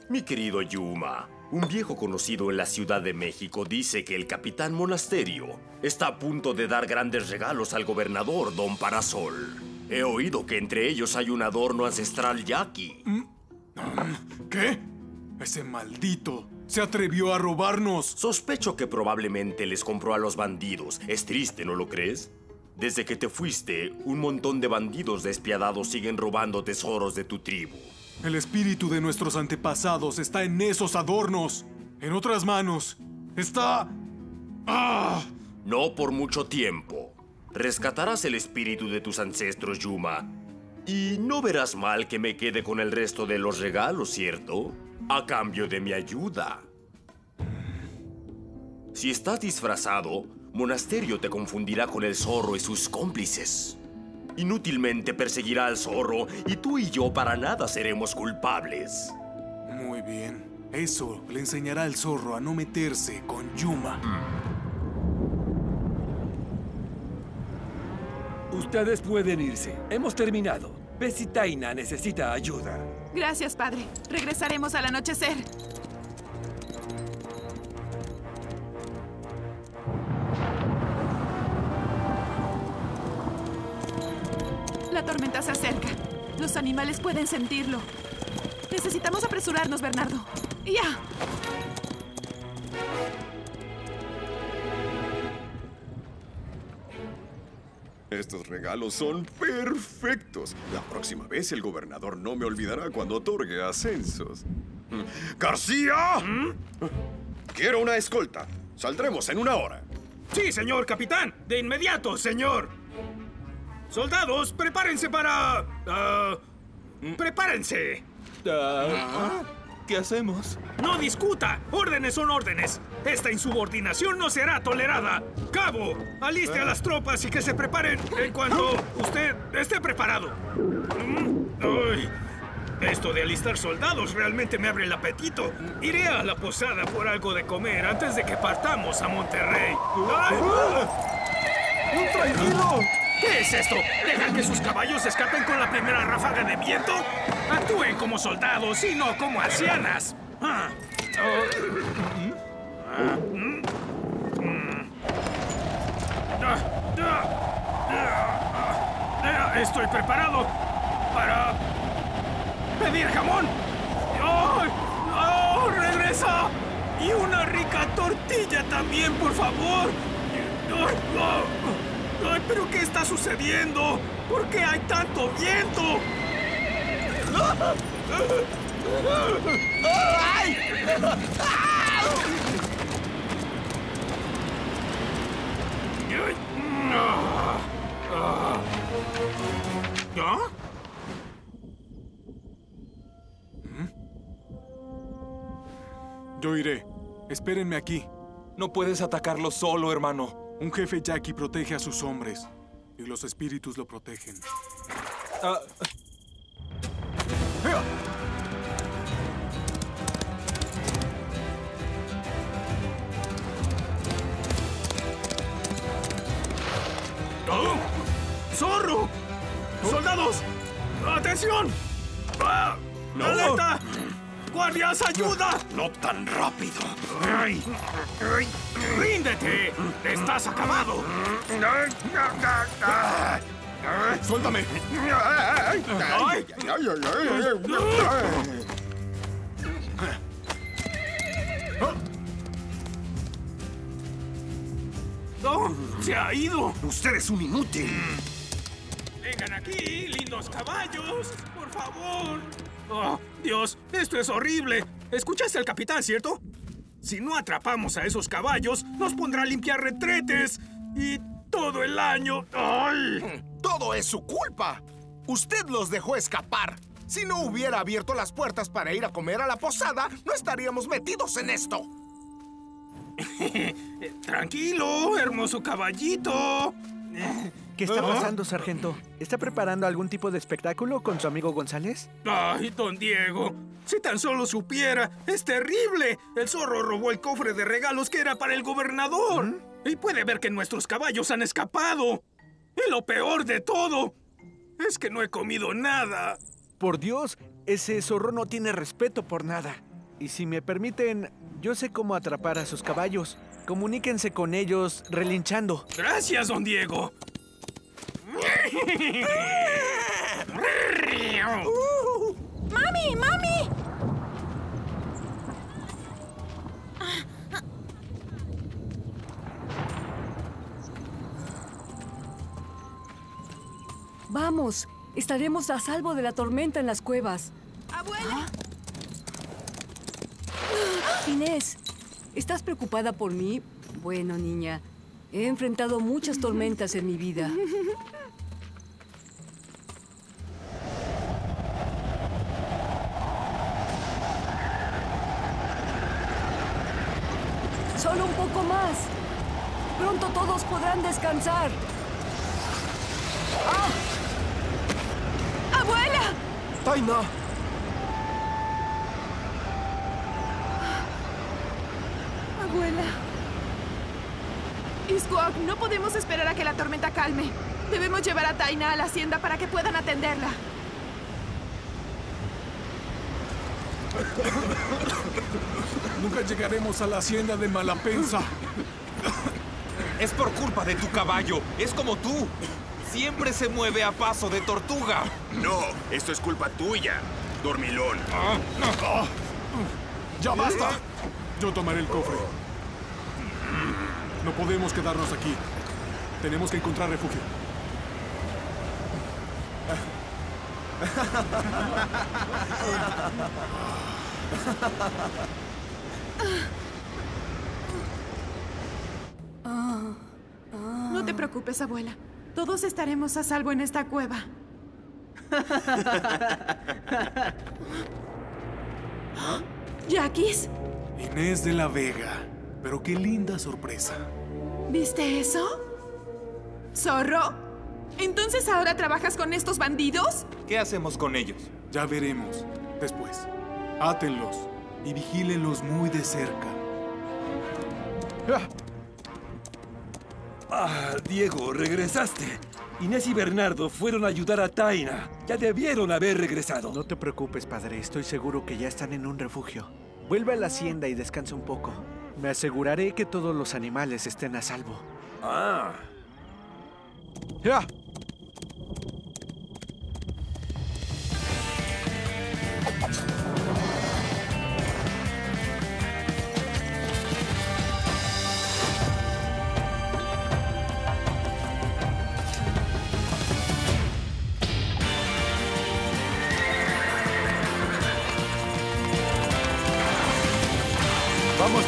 Mi querido Yuma, un viejo conocido en la Ciudad de México dice que el Capitán Monasterio está a punto de dar grandes regalos al gobernador Don Parasol. He oído que entre ellos hay un adorno ancestral yaqui. ¿Qué? Ese maldito se atrevió a robarnos. Sospecho que probablemente les compró a los bandidos. Es triste, ¿no lo crees? Desde que te fuiste, un montón de bandidos despiadados siguen robando tesoros de tu tribu. El espíritu de nuestros antepasados está en esos adornos. En otras manos. Está... ¡Ah! No por mucho tiempo. Rescatarás el espíritu de tus ancestros, Yuma. Y no verás mal que me quede con el resto de los regalos, ¿cierto? A cambio de mi ayuda. Si estás disfrazado, Monasterio te confundirá con el zorro y sus cómplices. Inútilmente perseguirá al zorro y tú y yo para nada seremos culpables. Muy bien. Eso le enseñará al zorro a no meterse con Yuma. Ustedes pueden irse. Hemos terminado. Ve si Taina necesita ayuda. Gracias, padre. Regresaremos al anochecer. La tormenta se acerca. Los animales pueden sentirlo. Necesitamos apresurarnos, Bernardo. ¡Ya! Estos regalos son perfectos. La próxima vez el gobernador no me olvidará cuando otorgue ascensos. ¡García! ¿Mm? Quiero una escolta. Saldremos en una hora. Sí, señor capitán. De inmediato, señor. ¡Soldados, prepárense para... Uh, ¡Prepárense! Uh, ¿Qué hacemos? ¡No discuta! ¡Órdenes son órdenes! ¡Esta insubordinación no será tolerada! ¡Cabo, aliste a las tropas y que se preparen en cuanto usted esté preparado! Ay, esto de alistar soldados realmente me abre el apetito. Iré a la posada por algo de comer antes de que partamos a Monterrey. ¡Ay! ¡Un traidor! ¿Qué es esto? ¿Dejan que sus caballos escapen con la primera ráfaga de viento? Actúen como soldados y no como ancianas. Ah. Ah. Ah. Estoy preparado para pedir jamón. ¡Oh! ¡Oh! ¡Regresa! Y una rica tortilla también, por favor. ¡Oh! ¡Ay, pero qué está sucediendo! ¿Por qué hay tanto viento? ¡Ay! ¿Ah? Yo iré. Espérenme aquí. No puedes atacarlo solo, hermano. Un jefe yaqui protege a sus hombres, y los espíritus lo protegen. Ah. ¡Oh! ¡Zorro! ¿Oh? ¡Soldados! ¡Atención! ¡Ah! No. ¡Alerta! ¡Guardias, ayuda! ¡No tan rápido! Ay. Ay. ¡Ríndete! ¡Estás acabado! ¡Suéltame! Ay. Ay. Oh, ¡se ha ido! ¡Usted es un inútil! ¡Vengan aquí, lindos caballos! ¡Por favor! ¡Oh, Dios! ¡Esto es horrible! ¿Escuchaste al capitán, cierto? Si no atrapamos a esos caballos, nos pondrá a limpiar retretes. Y todo el año... ¡Ay! ¡Todo es su culpa! Usted los dejó escapar. Si no hubiera abierto las puertas para ir a comer a la posada, no estaríamos metidos en esto. Tranquilo, hermoso caballito. ¿Qué está pasando, sargento? ¿Está preparando algún tipo de espectáculo con su amigo González? ¡Ay, don Diego! Si tan solo supiera, es terrible. El zorro robó el cofre de regalos que era para el gobernador. ¿Mm? Y puede ver que nuestros caballos han escapado. Y lo peor de todo es que no he comido nada. Por Dios, ese zorro no tiene respeto por nada. Y si me permiten, yo sé cómo atrapar a sus caballos. Comuníquense con ellos relinchando. Gracias, don Diego. uh, ¡Mami, mami! Vamos, estaremos a salvo de la tormenta en las cuevas. ¡Abuela! ¿Ah? Inés, ¿estás preocupada por mí? Bueno, niña, he enfrentado muchas tormentas en mi vida. ¡Solo un poco más! ¡Pronto todos podrán descansar! ¡Ah! ¡Abuela! ¡Taina! Abuela... Iskowak, no podemos esperar a que la tormenta calme. Debemos llevar a Taina a la hacienda para que puedan atenderla. Nunca llegaremos a la hacienda de Malapensa. Es por culpa de tu caballo. Es como tú. Siempre se mueve a paso de tortuga. No, esto es culpa tuya, dormilón. Ah, ah, ¡ya basta! Yo tomaré el cofre. No podemos quedarnos aquí. Tenemos que encontrar refugio. No te preocupes, abuela. Todos estaremos a salvo en esta cueva. ¿Yaquis? Inés de la Vega. Pero qué linda sorpresa. ¿Viste eso? ¿Zorro? ¿Entonces ahora trabajas con estos bandidos? ¿Qué hacemos con ellos? Ya veremos. Después. Átenlos y vigílenlos muy de cerca. ¡Ah! Ah, Diego, regresaste. Inés y Bernardo fueron a ayudar a Taina. Ya debieron haber regresado. No te preocupes, padre. Estoy seguro que ya están en un refugio. Vuelve a la hacienda y descansa un poco. Me aseguraré que todos los animales estén a salvo. Ah. ¡Ya!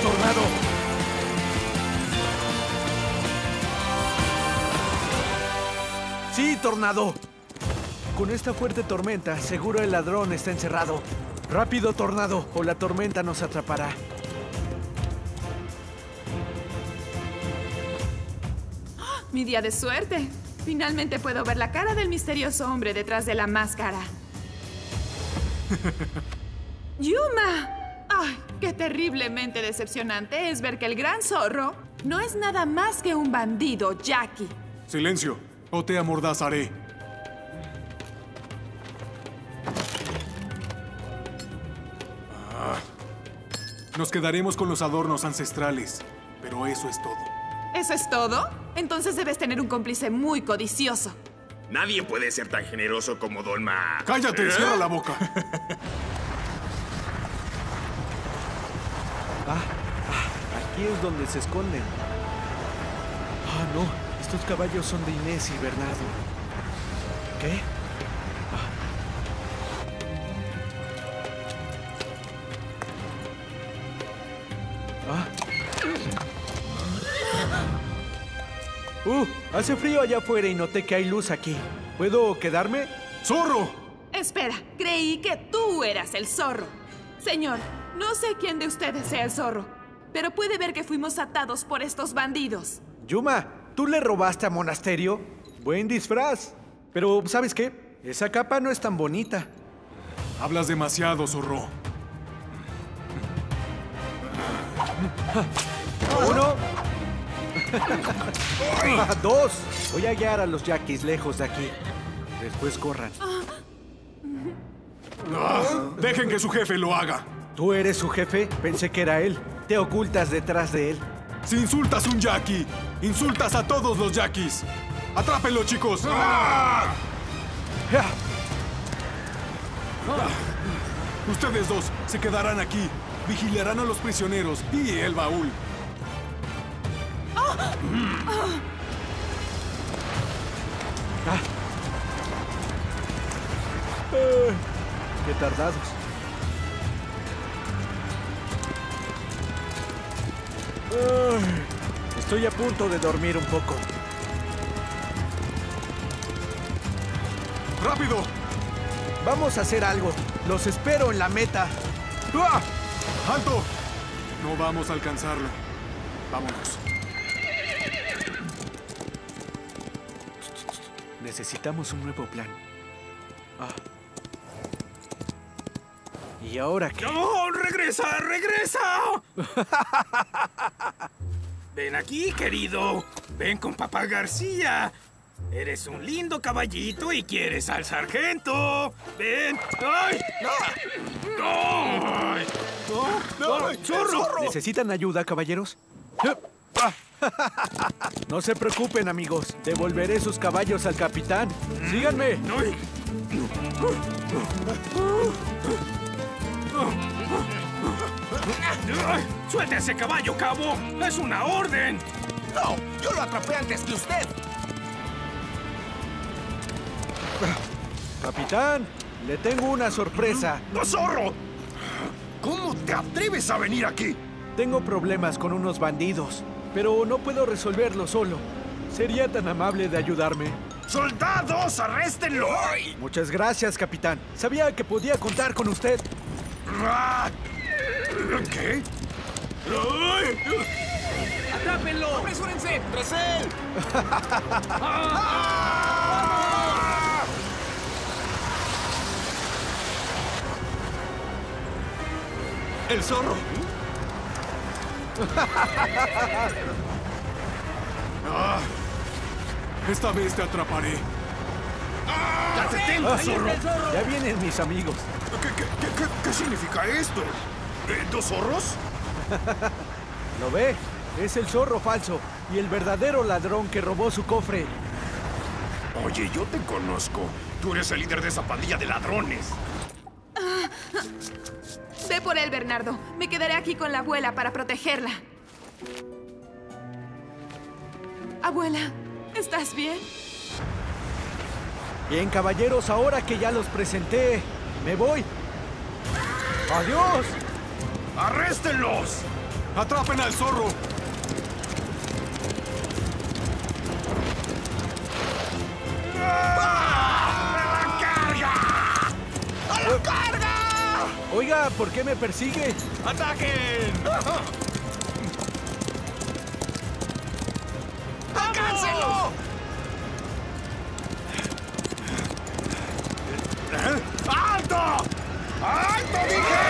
Tornado. ¡Sí, Tornado! Con esta fuerte tormenta, seguro el ladrón está encerrado. ¡Rápido, Tornado, o la tormenta nos atrapará! ¡Mi día de suerte! Finalmente puedo ver la cara del misterioso hombre detrás de la máscara. ¡Yuma! ¡Ay, qué terriblemente decepcionante es ver que el gran zorro no es nada más que un bandido, Yaqui! Silencio, o te amordazaré. Ah. Nos quedaremos con los adornos ancestrales, pero eso es todo. ¿Eso es todo? Entonces debes tener un cómplice muy codicioso. Nadie puede ser tan generoso como Don Ma... ¡Cállate! ¿Eh? ¡Cierra la boca! Ah, ah, aquí es donde se esconden. Ah, no, estos caballos son de Inés y Bernardo. ¿Qué? Ah. Ah. Uh, hace frío allá afuera y noté que hay luz aquí. ¿Puedo quedarme? ¡Zorro! Espera, creí que tú eras el zorro. Señor, no sé quién de ustedes sea el zorro, pero puede ver que fuimos atados por estos bandidos. Yuma, ¿tú le robaste a Monasterio? Buen disfraz. Pero, ¿sabes qué? Esa capa no es tan bonita. Hablas demasiado, zorro. Uno. Dos. Voy a guiar a los yaquis lejos de aquí. Después corran. No, dejen que su jefe lo haga. ¿Tú eres su jefe? Pensé que era él. Te ocultas detrás de él. Si insultas a un yaqui, insultas a todos los yaquis. ¡Atrápenlo, chicos! ¡Ah! Ustedes dos se quedarán aquí. Vigilarán a los prisioneros y el baúl. ¡Ah! ¡Qué tardados! Estoy a punto de dormir un poco. ¡Rápido! Vamos a hacer algo. Los espero en la meta. ¡Ah! ¡Alto! No vamos a alcanzarlo. Vámonos. Necesitamos un nuevo plan. Ah. ¿Y ahora qué? ¡No! ¡Regresa! ¡Regresa! Ven aquí, querido. Ven con papá García. Eres un lindo caballito y quieres al sargento. Ven. ¡Ay! ¡No! ¡No! ¡Ay! ¡No! ¡No! ¡Zorro! ¿Necesitan ayuda, caballeros? No se preocupen, amigos. Devolveré sus caballos al capitán. ¡Síganme! No. ¡Suelta ese caballo, cabo! ¡Es una orden! ¡No! ¡Yo lo atrapé antes que usted! Capitán, le tengo una sorpresa. ¡No, Zorro! ¿Cómo te atreves a venir aquí? Tengo problemas con unos bandidos, pero no puedo resolverlo solo. ¿Sería tan amable de ayudarme? ¡Soldados, arréstenlo! Muchas gracias, capitán. Sabía que podía contar con usted. ¿Qué? ¡Atrápenlo! ¡Apresúrense! ¡Tras él! ¡El zorro! Ah, esta vez te atraparé. ¡Ya te tengo, ah, zorro! Ya vienen mis amigos. ¿Qué, qué, qué, qué significa esto? ¿Dos zorros? ¿Lo ve? Es el zorro falso y el verdadero ladrón que robó su cofre. Oye, yo te conozco. Tú eres el líder de esa pandilla de ladrones. Ah, ah. Ve por él, Bernardo. Me quedaré aquí con la abuela para protegerla. Abuela, ¿estás bien? Bien, caballeros, ahora que ya los presenté, me voy. ¡Adiós! ¡Arréstenlos! ¡Atrapen al zorro! ¡Ah! ¡A la carga! ¡A la carga! Oiga, ¿por qué me persigue? ¡Ataquen! ¡Alcáncelo! ¿Eh? ¡Alto! ¡Alto, dije!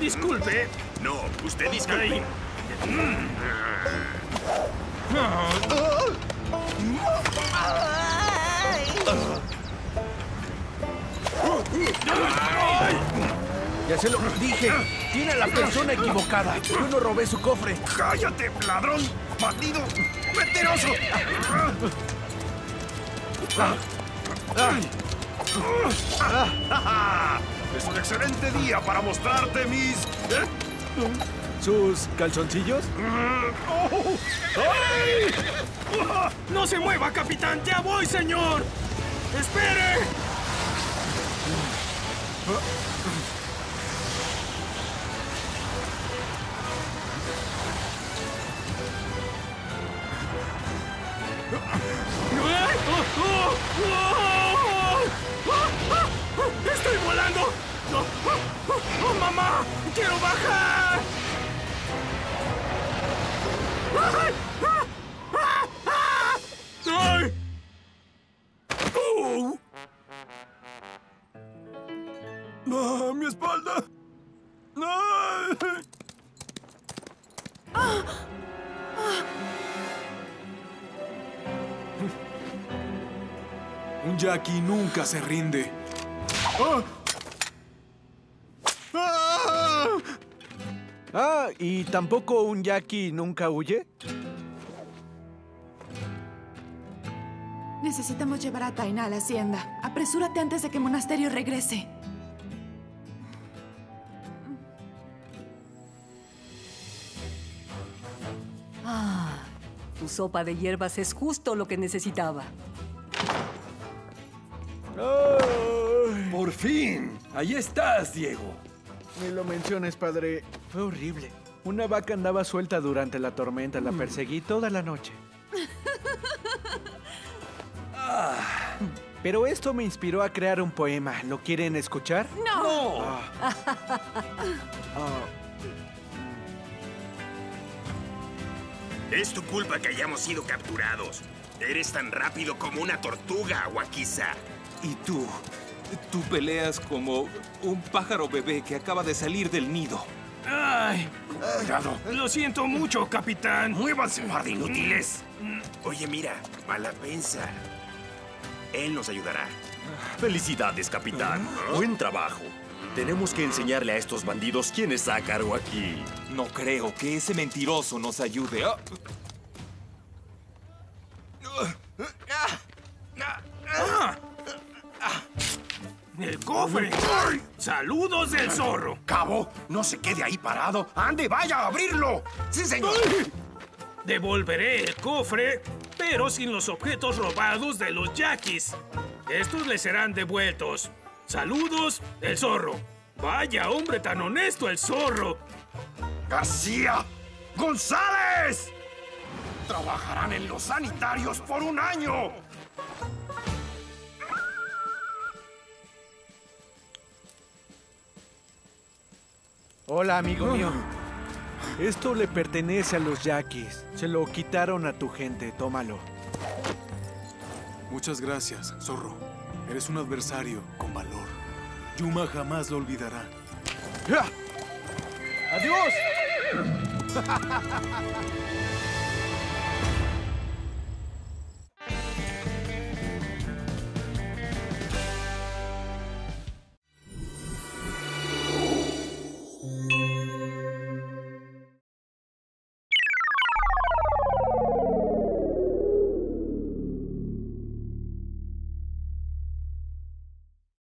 Disculpe. No, usted disculpe. Ya se lo dije. Tiene a la persona equivocada. Yo no robé su cofre. ¡Cállate, ladrón! ¡Bandido! ¡Mentiroso! Es un excelente día para mostrarte mis... ¿Eh? ¿Sus calzoncillos? Oh. ¡Ay! Oh. ¡No se mueva, capitán! ¡Ya voy, señor! ¡Espere! ¡Estoy volando! ¡Oh, oh, oh, mamá! ¡Quiero bajar! ¡Ay! ¡Ah! ¡Ah! ¡Ay! ¡Oh! ¡Ah, mi espalda! ¡Ay! Un Yaqui nunca se rinde. ¡Oh! ¡Ah! Ah, ¿y tampoco un Yaqui nunca huye? Necesitamos llevar a Taina a la hacienda. Apresúrate antes de que Monasterio regrese. Ah, tu sopa de hierbas es justo lo que necesitaba. ¡Ay! ¡Por fin! ¡Ahí estás, Diego! Ni lo menciones, padre. Fue horrible. Una vaca andaba suelta durante la tormenta. La perseguí toda la noche. Pero esto me inspiró a crear un poema. ¿Lo quieren escuchar? ¡No! ¡No! Oh. Oh. Es tu culpa que hayamos sido capturados. Eres tan rápido como una tortuga, Wakiza. Y tú, tú peleas como un pájaro bebé que acaba de salir del nido. ¡Ay! Cuidado. Lo siento mucho, capitán. ¡Muévanse, par de inútiles! Oye, mira, Malapensa. Él nos ayudará. Felicidades, capitán. Buen trabajo. Tenemos que enseñarle a estos bandidos quién es Ácaro aquí. No creo que ese mentiroso nos ayude. ¡El cofre! ¡Saludos del zorro! ¡Cabo! ¡No se quede ahí parado! ¡Ande, vaya a abrirlo! ¡Sí, señor! Devolveré el cofre, pero sin los objetos robados de los yaquis. Estos les serán devueltos. Saludos, el zorro. Vaya hombre tan honesto, el zorro. ¡García! ¡González! Trabajarán en los sanitarios por un año. Hola, amigo mío. Esto le pertenece a los yaquis. Se lo quitaron a tu gente. Tómalo. Muchas gracias, Zorro. Eres un adversario con valor. Yuma jamás lo olvidará. ¡Adiós!